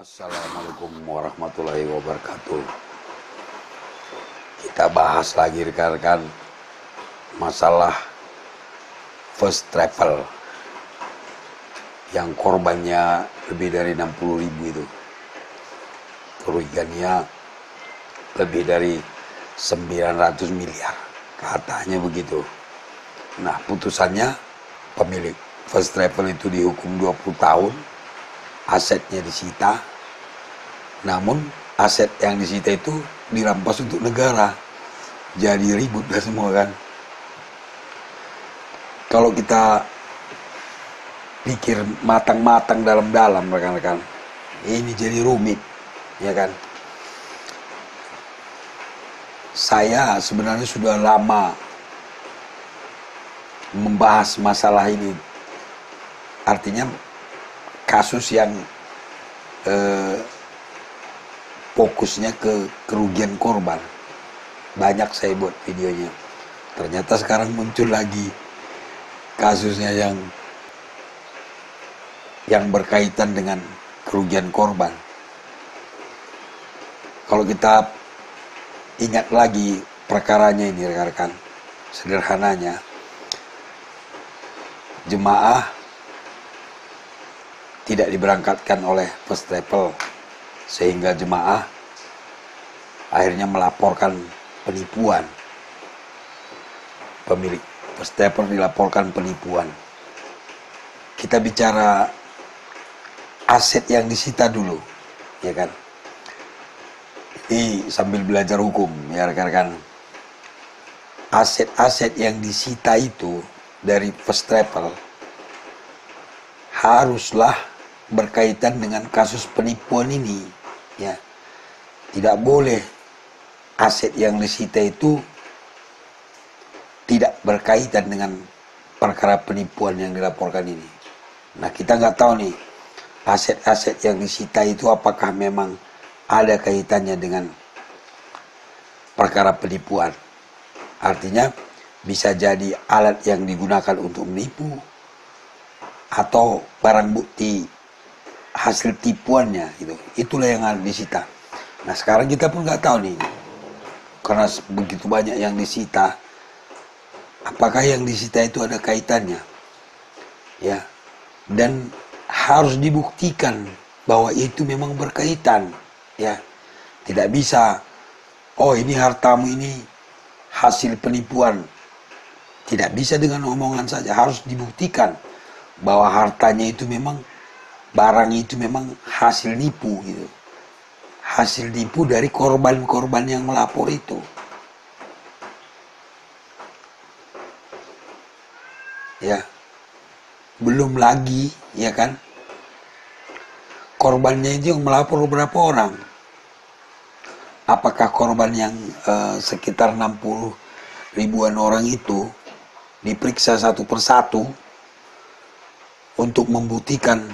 Assalamualaikum warahmatullahi wabarakatuh. Kita bahas lagi rekan-rekan masalah First Travel yang korbannya lebih dari 60.000 itu, kerugiannya lebih dari 900 miliar katanya begitu. Nah, putusannya pemilik First Travel itu dihukum 20 tahun, asetnya disita. Namun aset yang disita itu dirampas untuk negara, jadi ribut lah semua kan. Kalau kita pikir matang-matang dalam-dalam rekan-rekan, ini jadi rumit, ya kan. Saya sebenarnya sudah lama membahas masalah ini, artinya kasus yang fokusnya ke kerugian korban. Banyak saya buat videonya. Ternyata sekarang muncul lagi kasusnya yang berkaitan dengan kerugian korban. Kalau kita ingat lagi perkaranya ini rekan-rekan, sederhananya jemaah tidak diberangkatkan oleh First Travel, sehingga jemaah akhirnya melaporkan penipuan. Pemilik First Travel dilaporkan penipuan. Kita bicara aset yang disita dulu, ya kan. Ini sambil belajar hukum ya rekan-rekan. Aset-aset yang disita itu dari First Travel haruslah berkaitan dengan kasus penipuan ini. Ya, tidak boleh aset yang disita itu tidak berkaitan dengan perkara penipuan yang dilaporkan ini. Nah, kita nggak tahu nih aset-aset yang disita itu apakah memang ada kaitannya dengan perkara penipuan. Artinya bisa jadi alat yang digunakan untuk menipu, atau barang bukti hasil tipuannya gitu. Itulah yang harus disita. Nah, sekarang kita pun nggak tahu nih, karena begitu banyak yang disita, apakah yang disita itu ada kaitannya, ya. Dan harus dibuktikan bahwa itu memang berkaitan, ya. Tidak bisa, oh ini hartamu ini hasil penipuan. Tidak bisa dengan omongan saja, harus dibuktikan bahwa hartanya itu memang, barang itu memang hasil nipu gitu. Hasil nipu dari korban-korban yang melapor itu. Ya. Belum lagi, ya kan? Korbannya itu yang melapor berapa orang? Apakah korban yang sekitar 60.000-an orang itu diperiksa satu persatu untuk membuktikan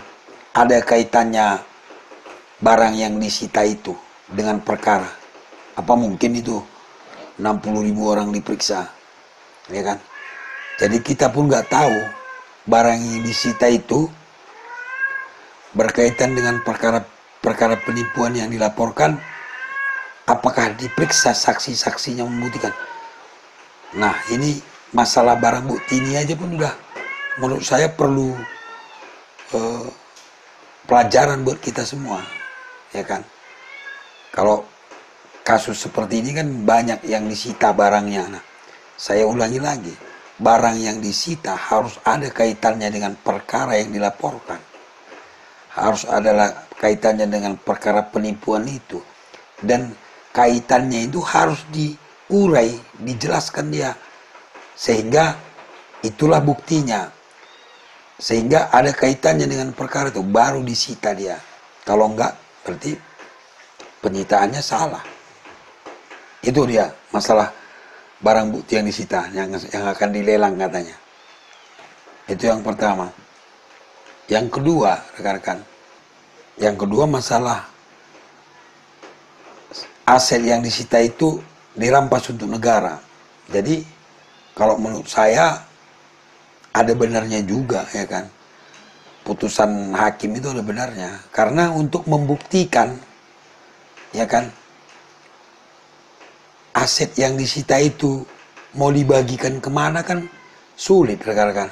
ada kaitannya barang yang disita itu dengan perkara? Apa mungkin itu 60.000 orang diperiksa, ya kan? Jadi kita pun nggak tahu barang yang disita itu berkaitan dengan perkara penipuan yang dilaporkan, apakah diperiksa saksi-saksinya membuktikan. Nah, ini masalah barang bukti ini aja pun udah menurut saya perlu pelajaran buat kita semua, ya kan. Kalau kasus seperti ini kan banyak yang disita barangnya. Nah, saya ulangi lagi, barang yang disita harus ada kaitannya dengan perkara yang dilaporkan, harus ada kaitannya dengan perkara penipuan itu, dan kaitannya itu harus diurai, dijelaskan dia, sehingga itulah buktinya. Sehingga ada kaitannya dengan perkara itu, baru disita dia. Kalau enggak, berarti penyitaannya salah. Itu dia masalah barang bukti yang disita, yang akan dilelang katanya. Itu yang pertama. Yang kedua, rekan-rekan, yang kedua masalah aset yang disita itu dirampas untuk negara. Jadi kalau menurut saya ada benarnya juga, ya kan. putusan hakim itu sebenarnya, karena untuk membuktikan, ya kan, aset yang disita itu mau dibagikan kemana kan sulit, rekan-rekan.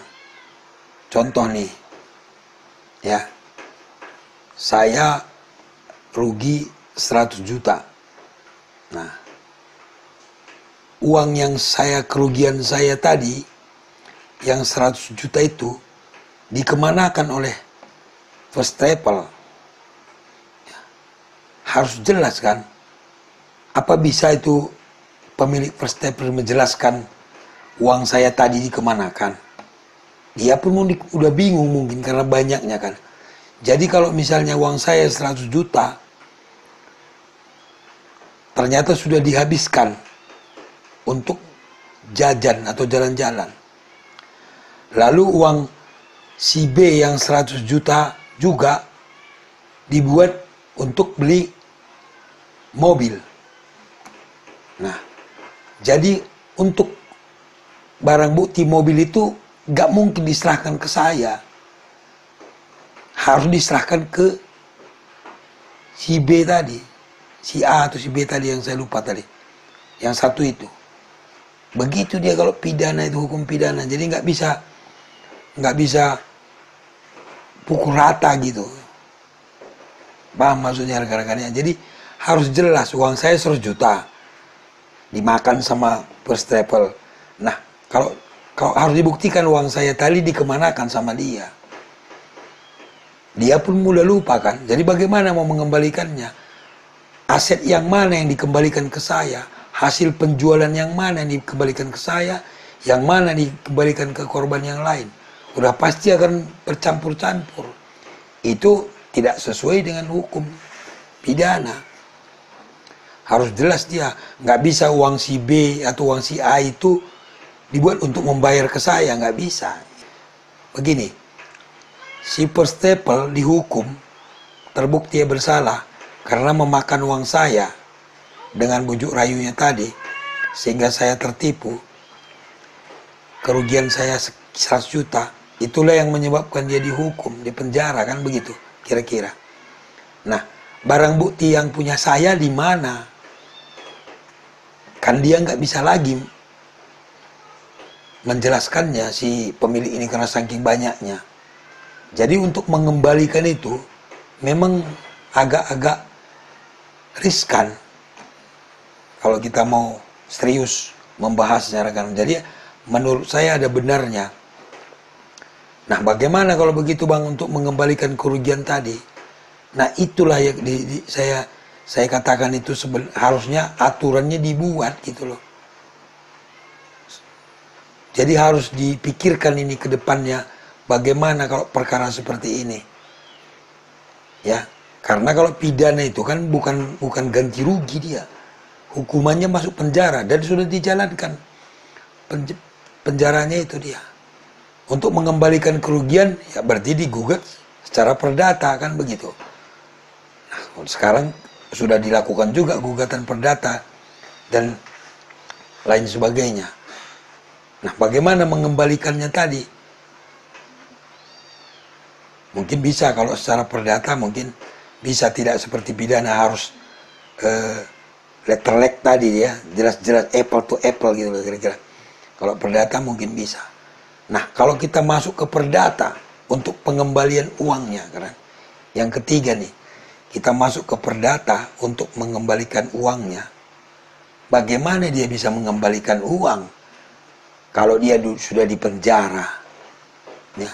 Contoh nih, ya, saya rugi 100 juta. Nah, uang yang saya, kerugian saya tadi, yang 100 juta itu dikemanakan oleh First Travel, ya, harus jelas kan. Apa bisa itu pemilik First Travel menjelaskan uang saya tadi dikemanakan? Dia pun udah bingung mungkin karena banyaknya kan. Jadi kalau misalnya uang saya 100 juta ternyata sudah dihabiskan untuk jajan atau jalan-jalan, lalu uang si B yang 100 juta juga dibuat untuk beli mobil. Nah, jadi untuk barang bukti mobil itu gak mungkin diserahkan ke saya, harus diserahkan ke si B tadi, si A atau si B tadi yang saya lupa tadi, yang satu itu. Begitu dia kalau pidana itu, hukum pidana. Jadi nggak bisa pukul rata gitu. Paham maksudnya rekan-rekannya? Jadi harus jelas, uang saya 100 juta dimakan sama First Travel. Nah, kalau harus dibuktikan uang saya tadi dikemanakan sama dia. Dia pun mulai lupa kan. Jadi bagaimana mau mengembalikannya? Aset yang mana yang dikembalikan ke saya? Hasil penjualan yang mana yang dikembalikan ke saya? Yang mana dikembalikan ke korban yang lain? Udah pasti akan bercampur-campur. Itu tidak sesuai dengan hukum pidana. Harus jelas dia. Nggak bisa uang si B atau uang si A itu dibuat untuk membayar ke saya. Nggak bisa. Begini, si First Travel dihukum terbukti dia bersalah karena memakan uang saya dengan bujuk rayunya tadi, sehingga saya tertipu. Kerugian saya 100 juta. Itulah yang menyebabkan dia dihukum, dipenjara kan, begitu kira-kira. Nah, barang bukti yang punya saya di mana? Kan dia nggak bisa lagi menjelaskannya si pemilik ini karena saking banyaknya. Jadi untuk mengembalikan itu memang agak-agak riskan kalau kita mau serius membahasnya, rekan. Jadi menurut saya ada benarnya. Nah, bagaimana kalau begitu Bang untuk mengembalikan kerugian tadi? Nah, itulah yang saya katakan itu harusnya aturannya dibuat gitu loh. Jadi harus dipikirkan ini ke depannya, bagaimana kalau perkara seperti ini. Ya, karena kalau pidana itu kan bukan ganti rugi dia. Hukumannya masuk penjara dan sudah dijalankan penjaranya itu dia. Untuk mengembalikan kerugian, ya berarti digugat secara perdata, kan begitu. Nah, sekarang sudah dilakukan juga gugatan perdata dan lain sebagainya. Nah, bagaimana mengembalikannya tadi? Mungkin bisa kalau secara perdata, mungkin bisa, tidak seperti pidana harus letter leg tadi ya, jelas-jelas apple to apple gitu kira-kira. Kalau perdata mungkin bisa. Nah, kalau kita masuk ke perdata untuk pengembalian uangnya, karena yang ketiga nih, kita masuk ke perdata untuk mengembalikan uangnya. Bagaimana dia bisa mengembalikan uang kalau dia sudah dipenjara? Ya.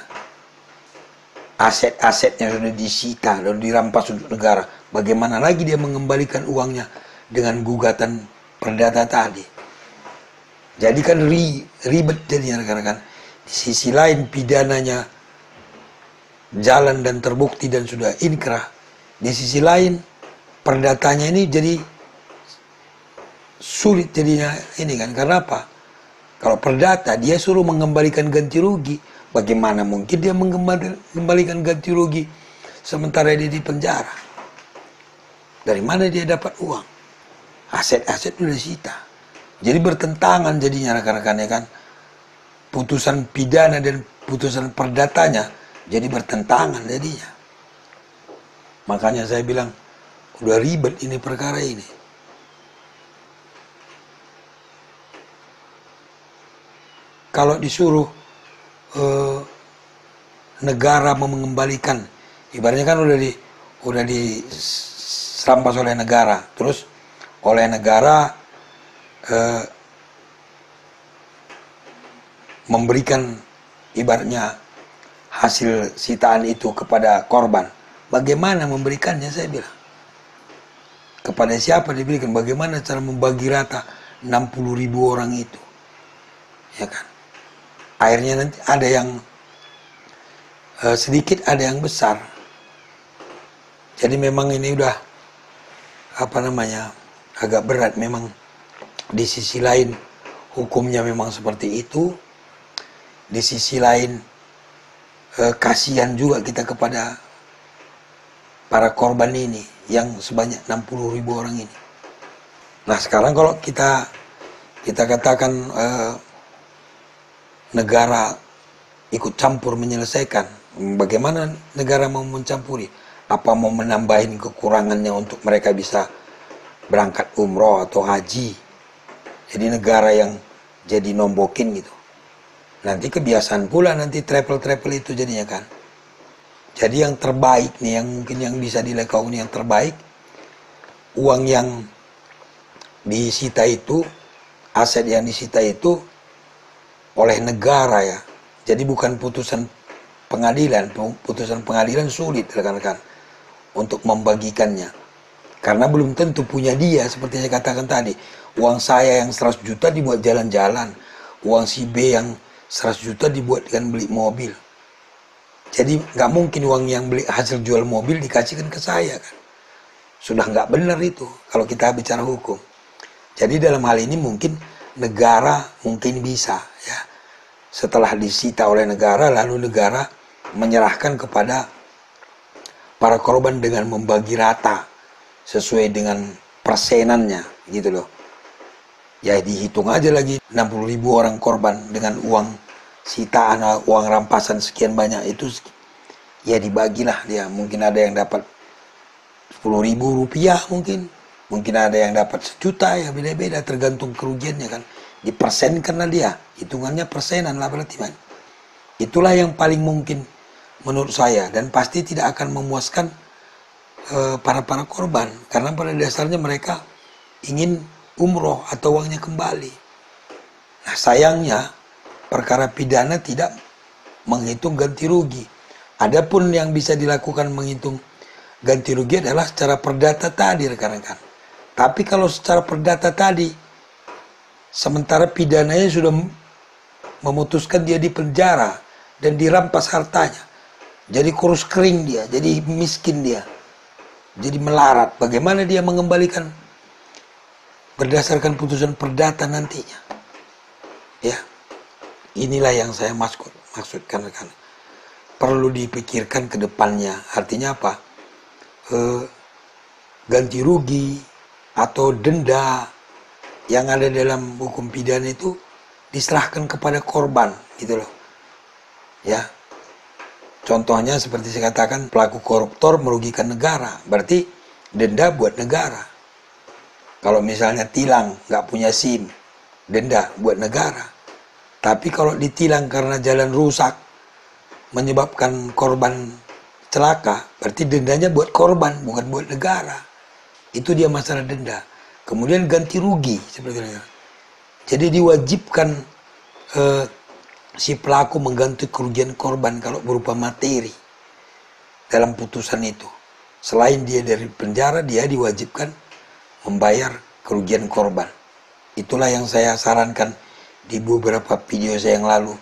Aset-asetnya sudah disita dan dirampas untuk negara. Bagaimana lagi dia mengembalikan uangnya dengan gugatan perdata tadi? Jadi kan ribet jadinya, rekan-rekan. Di sisi lain pidananya jalan dan terbukti dan sudah inkrah. Di sisi lain perdatanya ini jadi sulit jadinya ini kan. Karena apa? Kalau perdata dia suruh mengembalikan ganti rugi. Bagaimana mungkin dia mengembalikan ganti rugi sementara dia di penjara? Dari mana dia dapat uang? Aset-aset sudah disita. Jadi bertentangan jadinya, rekan-rekan, ya kan. Putusan pidana dan putusan perdatanya Jadi bertentangan jadinya. Makanya saya bilang, udah ribet ini perkara ini. Kalau disuruh negara mengembalikan, ibaratnya kan udah diserampas oleh negara, terus oleh negara memberikan ibaratnya hasil sitaan itu kepada korban. Bagaimana memberikannya, saya bilang. Kepada siapa diberikan, bagaimana cara membagi rata 60.000 orang itu. Ya kan? Akhirnya nanti ada yang sedikit, ada yang besar. Jadi memang ini udah agak berat memang. Di sisi lain hukumnya memang seperti itu. Di sisi lain kasihan juga kita kepada para korban ini yang sebanyak 60.000 orang ini. Nah sekarang kalau kita katakan negara ikut campur menyelesaikan, bagaimana negara mau mencampuri? Apa mau menambahin kekurangannya untuk mereka bisa berangkat umroh atau haji? Jadi negara yang jadi nombokin gitu. Nanti kebiasaan pula nanti travel-travel itu jadinya kan. Jadi yang terbaik nih, yang mungkin yang bisa dilekauni yang terbaik, uang yang disita itu, aset yang disita itu oleh negara ya. Jadi bukan putusan pengadilan sulit rekan-rekan untuk membagikannya. Karena belum tentu punya dia, seperti saya katakan tadi. Uang saya yang 100 juta dibuat jalan-jalan. Uang si B yang 100 juta dibuat dengan beli mobil. Jadi nggak mungkin uang yang beli hasil jual mobil dikasihkan ke saya kan. Sudah nggak benar itu kalau kita bicara hukum. Jadi dalam hal ini mungkin negara mungkin bisa ya. Setelah disita oleh negara, lalu negara menyerahkan kepada para korban dengan membagi rata sesuai dengan persenannya gitu loh. Ya dihitung aja lagi 60.000 orang korban dengan uang sitaan, uang rampasan sekian banyak itu, ya dibagilah dia. Mungkin ada yang dapat 10.000 rupiah, mungkin ada yang dapat 1 juta, ya beda-beda tergantung kerugiannya kan. Dipersen karena dia hitungannya persenan lah berarti man. Itulah yang paling mungkin menurut saya dan pasti tidak akan memuaskan para korban karena pada dasarnya mereka ingin umroh atau uangnya kembali. Nah sayangnya perkara pidana tidak menghitung ganti rugi. Adapun yang bisa dilakukan menghitung ganti rugi adalah secara perdata tadi rekan-rekan. Tapi kalau secara perdata tadi, sementara pidananya sudah memutuskan dia dipenjara dan dirampas hartanya, jadi kurus kering dia, jadi miskin dia, jadi melarat. Bagaimana dia mengembalikan berdasarkan putusan perdata nantinya? Ya, inilah yang saya maksudkan rekan. Perlu dipikirkan ke depannya. Artinya apa? Ganti rugi atau denda yang ada dalam hukum pidana itu diserahkan kepada korban, gitu loh. Ya, contohnya seperti saya katakan, pelaku koruptor merugikan negara, berarti denda buat negara. Kalau misalnya tilang, nggak punya SIM, denda buat negara. Tapi kalau ditilang karena jalan rusak, menyebabkan korban celaka, berarti dendanya buat korban, bukan buat negara. Itu dia masalah denda. Kemudian ganti rugi, seperti itu. Jadi diwajibkan si pelaku mengganti kerugian korban kalau berupa materi dalam putusan itu. Selain dia dari penjara, dia diwajibkan membayar kerugian korban. Itulah yang saya sarankan di beberapa video saya yang lalu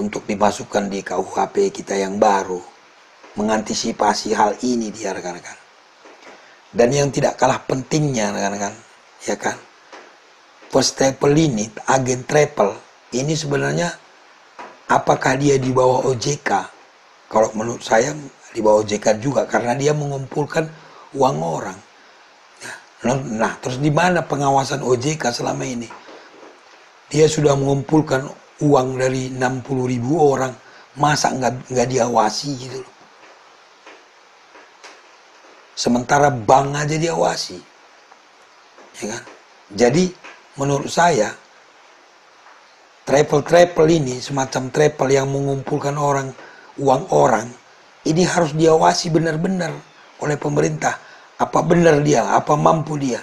untuk dimasukkan di KUHP kita yang baru, mengantisipasi hal ini dia rekan-rekan. Dan yang tidak kalah pentingnya rekan-rekan, ya kan, First Travel ini, agen travel ini sebenarnya apakah dia di bawah OJK? Kalau menurut saya di bawah OJK juga karena dia mengumpulkan uang orang. Nah, terus di mana pengawasan OJK selama ini? Dia sudah mengumpulkan uang dari 60.000 orang, masa nggak diawasi gitu loh. Sementara bank aja diawasi, ya kan? Jadi menurut saya travel ini semacam travel yang mengumpulkan orang, uang orang ini harus diawasi benar-benar oleh pemerintah. Apa benar dia, apa mampu dia.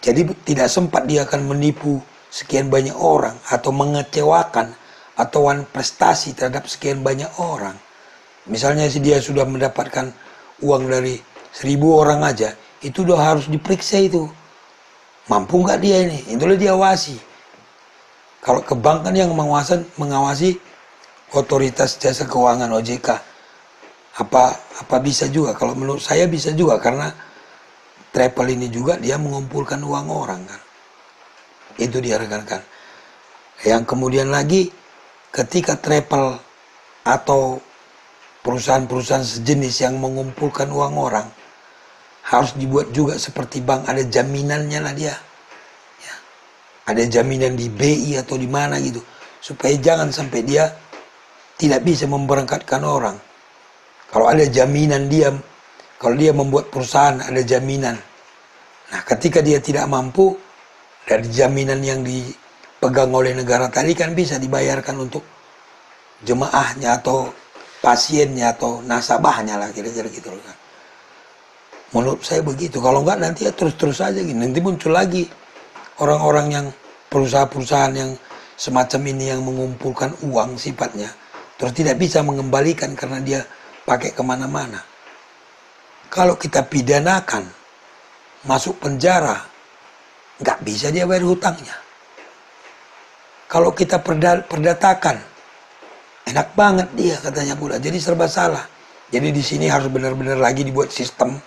Jadi tidak sempat dia akan menipu sekian banyak orang atau mengecewakan atau prestasi terhadap sekian banyak orang. Misalnya dia sudah mendapatkan uang dari 1000 orang aja, itu udah harus diperiksa itu. Mampu nggak dia ini? Itulah diawasi. Kalau ke bank kan yang mengawasi otoritas jasa keuangan OJK. Apa bisa juga? Kalau menurut saya bisa juga, karena travel ini juga dia mengumpulkan uang orang kan. Itu dia rekan-rekan. Yang kemudian lagi ketika travel atau perusahaan-perusahaan sejenis yang mengumpulkan uang orang harus dibuat juga seperti bank, ada jaminannya lah dia. Ya. Ada jaminan di BI atau di mana gitu, supaya jangan sampai dia tidak bisa memberangkatkan orang. Kalau ada jaminan dia, kalau dia membuat perusahaan ada jaminan. Nah ketika dia tidak mampu, dari jaminan yang dipegang oleh negara tadi kan bisa dibayarkan untuk jemaahnya atau pasiennya atau nasabahnya lah, kira-kira gitu kan. Menurut saya begitu. Kalau enggak nanti ya terus-terus aja gini. Nanti muncul lagi orang-orang yang perusahaan-perusahaan yang semacam ini yang mengumpulkan uang sifatnya. Terus tidak bisa mengembalikan karena dia pakai kemana-mana. Kalau kita pidanakan, masuk penjara, nggak bisa dia bayar hutangnya. Kalau kita perdatakan, enak banget dia katanya pula. Jadi serba salah. Jadi di sini harus benar-benar lagi dibuat sistem,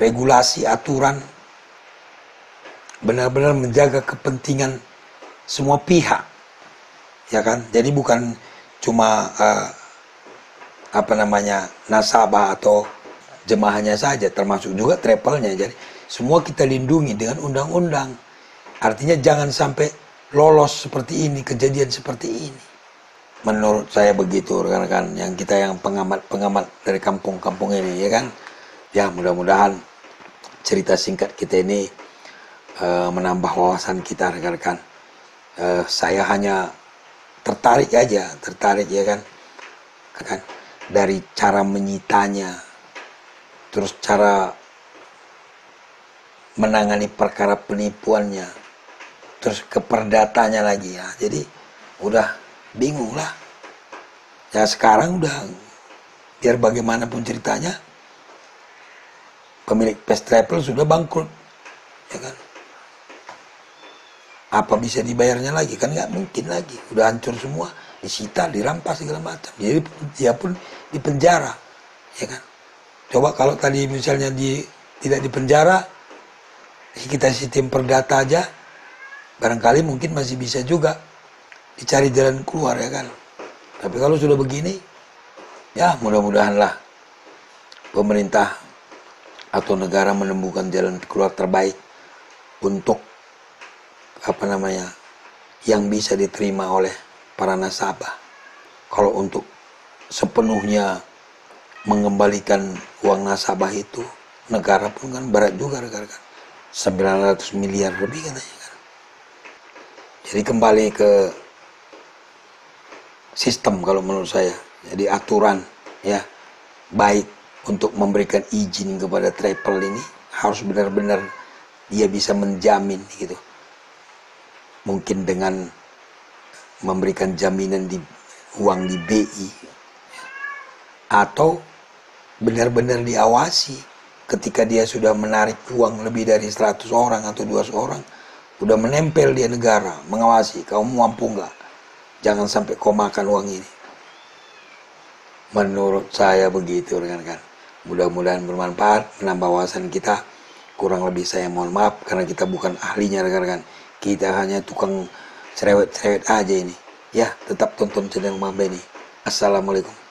regulasi, aturan, benar-benar menjaga kepentingan semua pihak, ya kan? Jadi bukan cuma nasabah atau jemaahnya saja, termasuk juga travelnya. Jadi semua kita lindungi dengan undang-undang. Artinya jangan sampai lolos seperti ini, kejadian seperti ini. Menurut saya begitu rekan-rekan, yang kita yang pengamat-pengamat dari kampung-kampung ini, ya kan? Ya mudah-mudahan cerita singkat kita ini menambah wawasan kita rekan-rekan. Saya hanya tertarik ya kan? Dari cara menyitanya, terus cara menangani perkara penipuannya, terus keperdatanya lagi ya. Jadi udah bingung lah. Ya sekarang udah biar bagaimanapun ceritanya pemilik First Travel sudah bangkrut, ya kan? Apa bisa dibayarnya lagi? Kan nggak mungkin lagi. Udah hancur semua, disita, dirampas segala macam. Jadi dia pun di penjara, ya kan? Coba kalau tadi misalnya tidak di penjara, kita sistem perdata aja, barangkali mungkin masih bisa juga dicari jalan keluar, ya kan? Tapi kalau sudah begini, ya mudah-mudahan lah pemerintah atau negara menemukan jalan keluar terbaik untuk yang bisa diterima oleh para nasabah. Kalau untuk sepenuhnya mengembalikan uang nasabah itu, negara pun kan berat juga rekan-rekan, 900 miliar lebih katanya kan. Jadi kembali ke sistem kalau menurut saya. Jadi aturan ya, baik untuk memberikan izin kepada travel ini harus benar-benar dia bisa menjamin gitu. Mungkin dengan memberikan jaminan di uang di BI, atau benar-benar diawasi ketika dia sudah menarik uang lebih dari 100 orang atau 200 orang, udah menempel dia negara, mengawasi, kamu mampu nggak? Jangan sampai kau makan uang ini. Menurut saya begitu rekan-rekan. Mudah-mudahan bermanfaat, menambah wawasan kita. Kurang lebih saya mohon maaf karena kita bukan ahlinya rekan-rekan. Kita hanya tukang cerewet-cerewet aja ini. Ya, tetap tonton channel Mambeni. Assalamualaikum.